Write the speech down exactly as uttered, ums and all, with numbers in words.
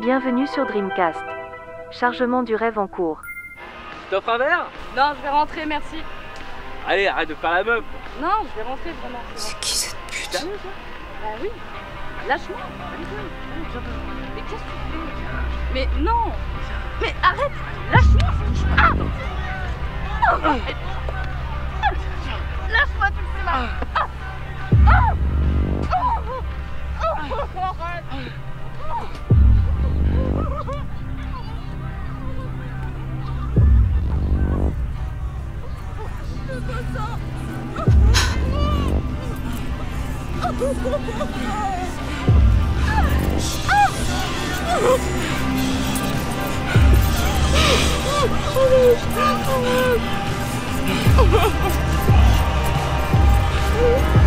Bienvenue sur Dream CAST. Chargement du rêve en cours. Je t'offre un verre? Non, je vais rentrer, merci. Allez, arrête de faire la meuf. Non, je vais rentrer, vraiment. C'est qui cette pute? Bah oui, lâche-moi. Mais qu'est-ce que tu fais? Mais non. Mais arrête, lâche-moi. Ah non, arrête. Lâche-moi, tu le fais là. Ah. Ah. Oh. Oh. Oh. Arrête. Oh. Oh,